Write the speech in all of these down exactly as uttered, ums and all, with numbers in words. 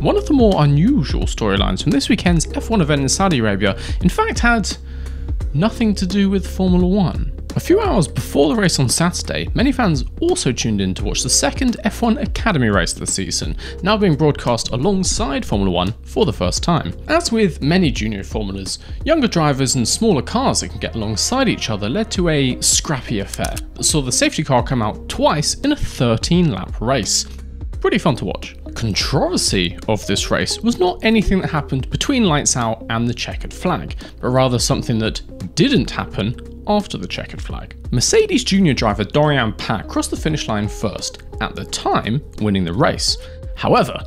One of the more unusual storylines from this weekend's F one event in Saudi Arabia, in fact, had nothing to do with Formula One. A few hours before the race on Saturday, many fans also tuned in to watch the second F one Academy race of the season, now being broadcast alongside Formula One for the first time. As with many junior formulas, younger drivers and smaller cars that can get alongside each other led to a scrappy affair that saw the safety car come out twice in a thirteen lap race. Pretty fun to watch. Controversy of this race was not anything that happened between lights out and the checkered flag, but rather something that didn't happen after the checkered flag. Mercedes junior driver Doriane Pin crossed the finish line first, at the time winning the race. However,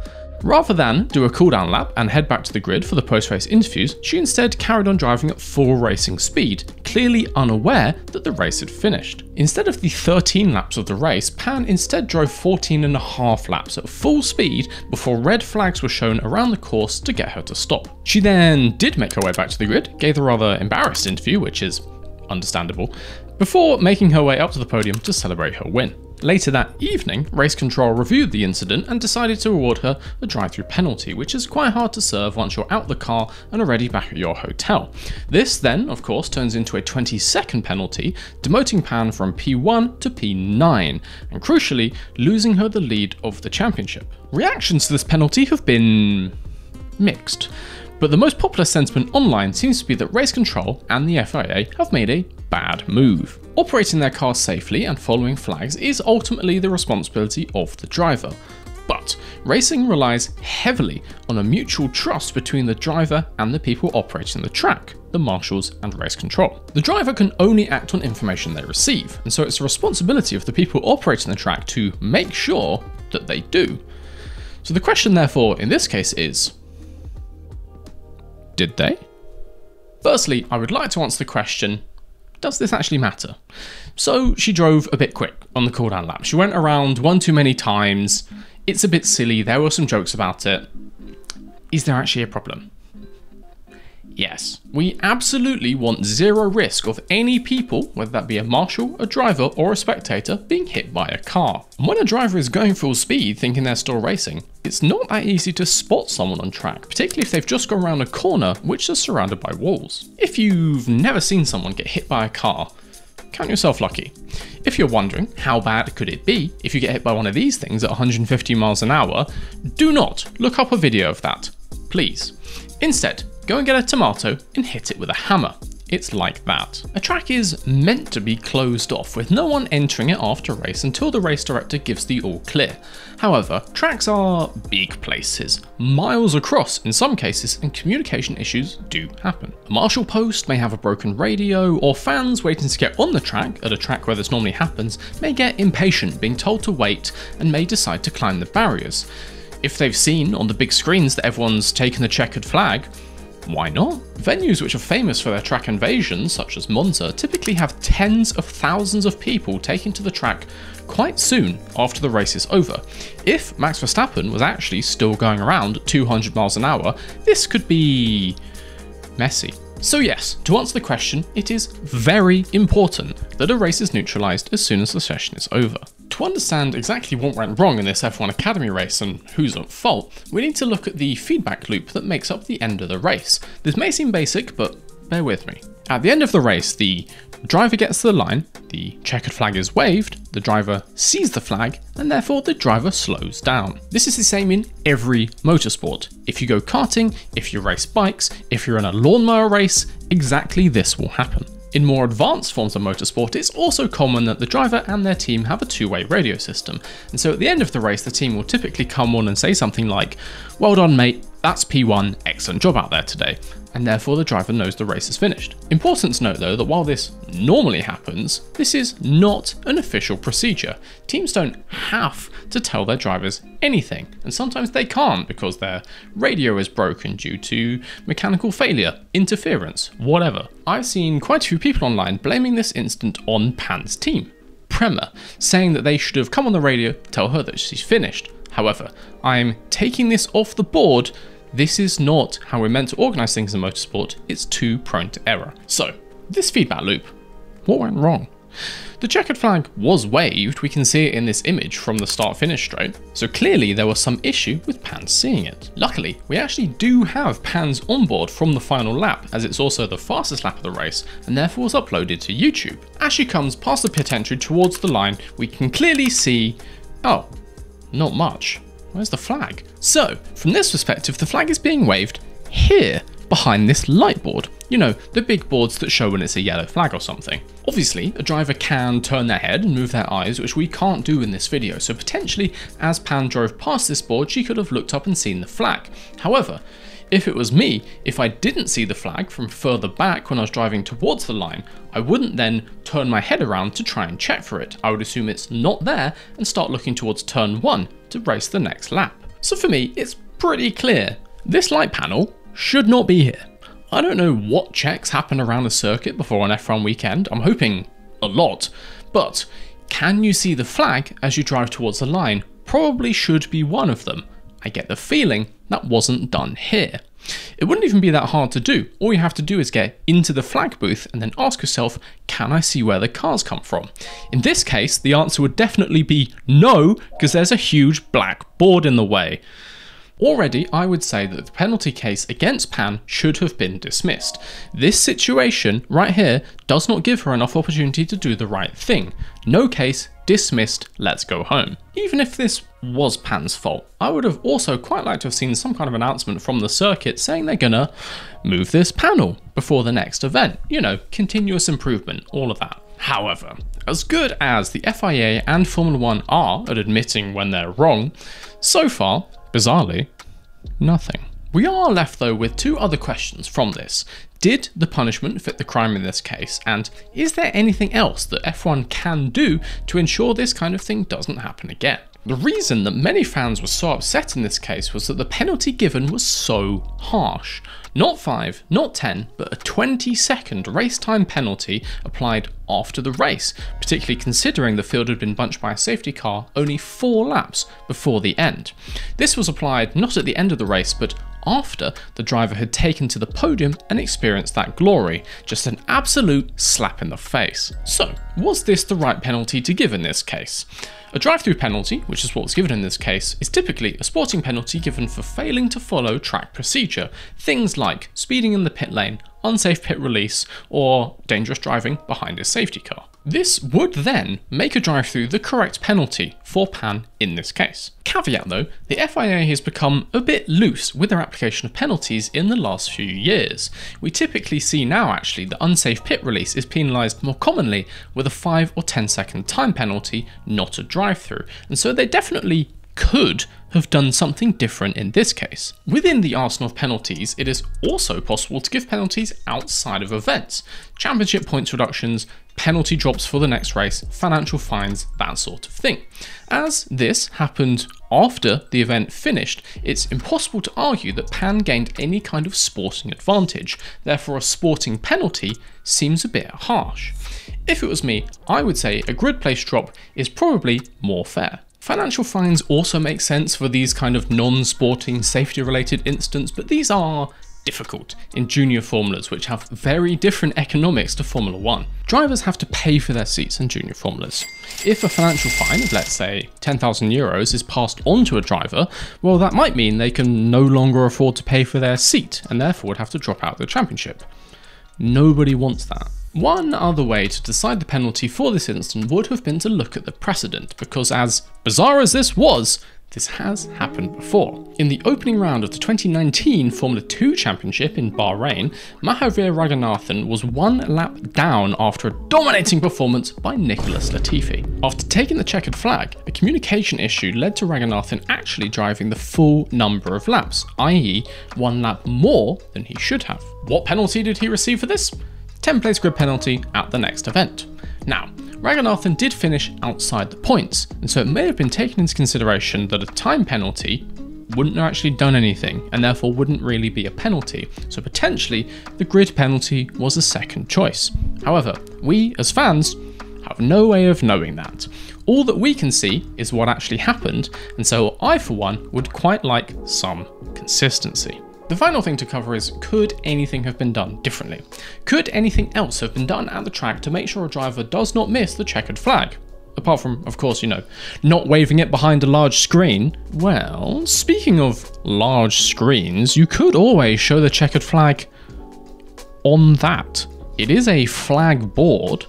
rather than do a cool down lap and head back to the grid for the post-race interviews, she instead carried on driving at full racing speed, clearly unaware that the race had finished. Instead of the thirteen laps of the race, Pin instead drove fourteen and a half laps at full speed before red flags were shown around the course to get her to stop. She then did make her way back to the grid, gave a rather embarrassed interview, which is understandable, before making her way up to the podium to celebrate her win. Later that evening, race control reviewed the incident and decided to award her a drive-through penalty, which is quite hard to serve once you're out the car and already back at your hotel. This then, of course, turns into a twenty second penalty, demoting Pin from P one to P nine, and crucially, losing her the lead of the championship. Reactions to this penalty have been mixed, but the most popular sentiment online seems to be that race control and the F I A have made a bad move. Operating their car safely and following flags is ultimately the responsibility of the driver, but racing relies heavily on a mutual trust between the driver and the people operating the track, the marshals and race control. The driver can only act on information they receive, and so it's the responsibility of the people operating the track to make sure that they do. So the question therefore in this case is, did they? Firstly, I would like to answer the question, does this actually matter? So she drove a bit quick on the cool down lap. She went around one too many times. It's a bit silly. There were some jokes about it. Is there actually a problem? Yes, we absolutely want zero risk of any people, whether that be a marshal, a driver or a spectator, being hit by a car. And when a driver is going full speed thinking they're still racing, it's not that easy to spot someone on track, particularly if they've just gone around a corner which is surrounded by walls. If you've never seen someone get hit by a car, count yourself lucky. If you're wondering how bad could it be if you get hit by one of these things at one hundred fifty miles an hour, do not look up a video of that, please. Instead, go and get a tomato and hit it with a hammer. It's like that. A track is meant to be closed off with no one entering it after race until the race director gives the all clear. However, tracks are big places, miles across in some cases, and communication issues do happen. A marshal post may have a broken radio, or fans waiting to get on the track at a track where this normally happens may get impatient being told to wait and may decide to climb the barriers. If they've seen on the big screens that everyone's taken the checkered flag, why not? Venues which are famous for their track invasions, such as Monza, typically have tens of thousands of people taking to the track quite soon after the race is over. If Max Verstappen was actually still going around two hundred miles an hour, this could be messy. So yes, to answer the question, it is very important that a race is neutralized as soon as the session is over. To understand exactly what went wrong in this F one Academy race and who's at fault, we need to look at the feedback loop that makes up the end of the race. This may seem basic, but bear with me. At the end of the race, the driver gets to the line, the checkered flag is waved, the driver sees the flag, and therefore the driver slows down. This is the same in every motorsport. If you go karting, if you race bikes, if you're in a lawnmower race, exactly this will happen. In more advanced forms of motorsport, it's also common that the driver and their team have a two-way radio system. And so at the end of the race, the team will typically come on and say something like, "Well done, mate, that's P one, excellent job out there today." And therefore the driver knows the race is finished. Important to note though, that while this normally happens, this is not an official procedure. Teams don't have to tell their drivers anything, and sometimes they can't because their radio is broken due to mechanical failure, interference, whatever. I've seen quite a few people online blaming this incident on Pin's team, Prema, saying that they should have come on the radio, tell her that she's finished. However, I'm taking this off the board. This is not how we're meant to organize things in motorsport. It's too prone to error. So this feedback loop, what went wrong? The checkered flag was waved, we can see it in this image from the start finish stroke, so clearly there was some issue with Pan seeing it. Luckily, we actually do have Pan's onboard from the final lap, as it's also the fastest lap of the race and therefore was uploaded to YouTube. As she comes past the pit entry towards the line, we can clearly see, oh, not much. Where's the flag? So, from this perspective, the flag is being waved here, behind this light board. You know, the big boards that show when it's a yellow flag or something. Obviously, a driver can turn their head and move their eyes, which we can't do in this video, so potentially, as Pan drove past this board, she could have looked up and seen the flag. However, if it was me, if I didn't see the flag from further back when I was driving towards the line, I wouldn't then turn my head around to try and check for it. I would assume it's not there and start looking towards turn one to race the next lap. So for me, it's pretty clear. This light panel should not be here. I don't know what checks happen around the circuit before an F one weekend. I'm hoping a lot, but can you see the flag as you drive towards the line? Probably should be one of them. I get the feeling that wasn't done here. It wouldn't even be that hard to do. All you have to do is get into the flag booth and then ask yourself, can I see where the cars come from? In this case, the answer would definitely be no, because there's a huge black board in the way. Already, I would say that the penalty case against Pan should have been dismissed. This situation right here does not give her enough opportunity to do the right thing. No case, dismissed, let's go home. Even if this was Pan's fault, I would have also quite liked to have seen some kind of announcement from the circuit saying they're gonna move this panel before the next event. You know, continuous improvement, all of that. However, as good as the F I A and Formula One are at admitting when they're wrong, so far, bizarrely, nothing. We are left though with two other questions from this. Did the punishment fit the crime in this case? And is there anything else that F one can do to ensure this kind of thing doesn't happen again? The reason that many fans were so upset in this case was that the penalty given was so harsh. Not five, not ten, but a twenty second race time penalty applied after the race, particularly considering the field had been bunched by a safety car only four laps before the end. This was applied not at the end of the race, but after the driver had taken to the podium and experienced that glory. Just an absolute slap in the face. So, was this the right penalty to give in this case? A drive-through penalty, which is what was given in this case, is typically a sporting penalty given for failing to follow track procedure. Things like speeding in the pit lane, unsafe pit release, or dangerous driving behind a safety car. This would then make a drive-through the correct penalty for Pan in this case. Caveat though, the F I A has become a bit loose with their application of penalties in the last few years. We typically see now actually that unsafe pit release is penalised more commonly with a five or ten second time penalty, not a drive-through, and so they definitely could have done something different in this case. Within the arsenal of penalties, it is also possible to give penalties outside of events. Championship points reductions, penalty drops for the next race, financial fines, that sort of thing. As this happened after the event finished, it's impossible to argue that Pan gained any kind of sporting advantage. Therefore, a sporting penalty seems a bit harsh. If it was me, I would say a grid place drop is probably more fair. Financial fines also make sense for these kind of non-sporting safety related incidents, but these are difficult in junior formulas, which have very different economics to Formula One. Drivers have to pay for their seats in junior formulas. If a financial fine of, let's say, ten thousand euros is passed on to a driver, well, that might mean they can no longer afford to pay for their seat and therefore would have to drop out of the championship. Nobody wants that. One other way to decide the penalty for this instance would have been to look at the precedent, because as bizarre as this was, this has happened before. In the opening round of the twenty nineteen Formula two Championship in Bahrain, Mahavir Raghunathan was one lap down after a dominating performance by Nicholas Latifi. After taking the checkered flag, a communication issue led to Raghunathan actually driving the full number of laps, that is one lap more than he should have. What penalty did he receive for this? ten place grid penalty at the next event. Now, Raghunathan did finish outside the points, and so it may have been taken into consideration that a time penalty wouldn't have actually done anything and therefore wouldn't really be a penalty, so potentially the grid penalty was a second choice. However, we as fans have no way of knowing that. All that we can see is what actually happened, and so I for one would quite like some consistency. The final thing to cover is, could anything have been done differently? Could anything else have been done at the track to make sure a driver does not miss the checkered flag? Apart from, of course, you know, not waving it behind a large screen. Well, speaking of large screens, you could always show the checkered flag on that. It is a flag board.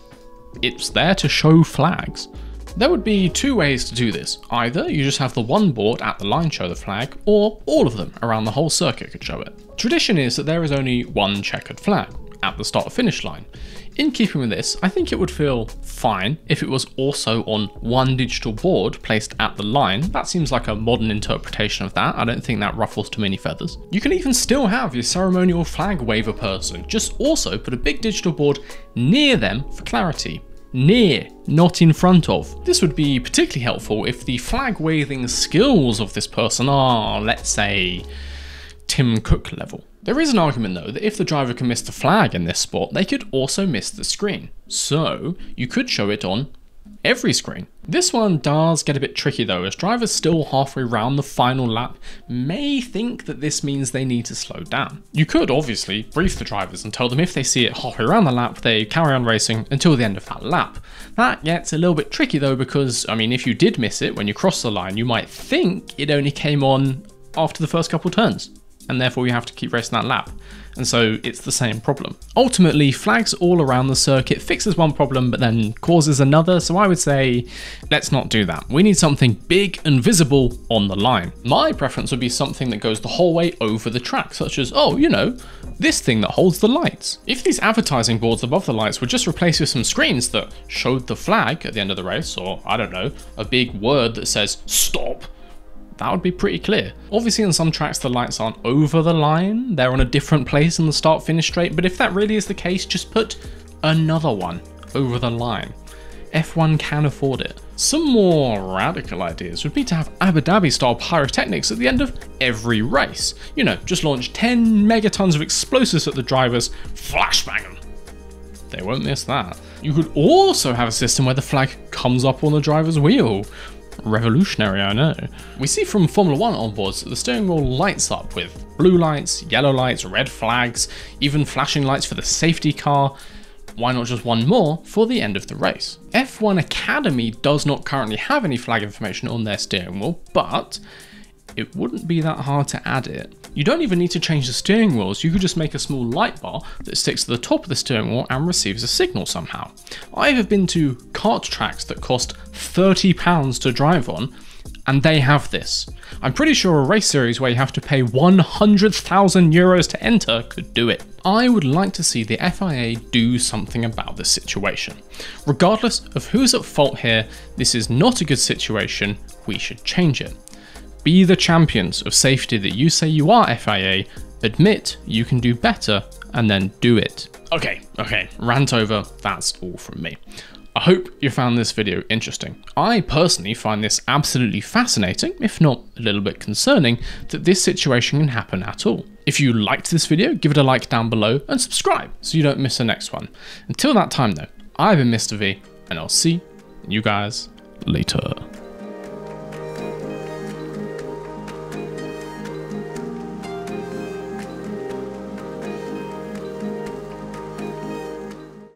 It's there to show flags. There would be two ways to do this. Either you just have the one board at the line show the flag, or all of them around the whole circuit could show it. Tradition is that there is only one checkered flag at the start finish line. In keeping with this, I think it would feel fine if it was also on one digital board placed at the line. That seems like a modern interpretation of that. I don't think that ruffles too many feathers. You can even still have your ceremonial flag waver person, just also put a big digital board near them for clarity. Near, not in front of. This would be particularly helpful if the flag waving skills of this person are, let's say, Tim Cook level. There is an argument though that if the driver can miss the flag in this spot, they could also miss the screen. So you could show it on every screen. This one does get a bit tricky though, as drivers still halfway round the final lap may think that this means they need to slow down. You could obviously brief the drivers and tell them if they see it halfway around the lap, they carry on racing until the end of that lap. That gets a little bit tricky though, because I mean, if you did miss it when you cross the line, you might think it only came on after the first couple turns, and therefore you have to keep racing that lap. And so it's the same problem. Ultimately, flags all around the circuit fixes one problem, but then causes another. So I would say, let's not do that. We need something big and visible on the line. My preference would be something that goes the whole way over the track, such as, oh, you know, this thing that holds the lights. If these advertising boards above the lights were just replaced with some screens that showed the flag at the end of the race, or I don't know, a big word that says stop, that would be pretty clear. Obviously on some tracks, the lights aren't over the line. They're on a different place in the start finish straight. But if that really is the case, just put another one over the line. F one can afford it. Some more radical ideas would be to have Abu Dhabi style pyrotechnics at the end of every race. You know, just launch ten megatons of explosives at the drivers, flashbang them. They won't miss that. You could also have a system where the flag comes up on the driver's wheel. Revolutionary, I know. We see from Formula One onboards that the steering wheel lights up with blue lights, yellow lights, red flags, even flashing lights for the safety car. Why not just one more for the end of the race? F one Academy does not currently have any flag information on their steering wheel, but it wouldn't be that hard to add it. You don't even need to change the steering wheels. You could just make a small light bar that sticks to the top of the steering wheel and receives a signal somehow. I have been to kart tracks that cost thirty pounds to drive on, and they have this. I'm pretty sure a race series where you have to pay one hundred thousand euros to enter could do it. I would like to see the F I A do something about this situation. Regardless of who's at fault here, this is not a good situation. We should change it. Be the champions of safety that you say you are, F I A. Admit you can do better and then do it. Okay, okay, rant over. That's all from me. I hope you found this video interesting. I personally find this absolutely fascinating, if not a little bit concerning, that this situation can happen at all. If you liked this video, give it a like down below and subscribe so you don't miss the next one. Until that time though, I've been Mister V, and I'll see you guys later.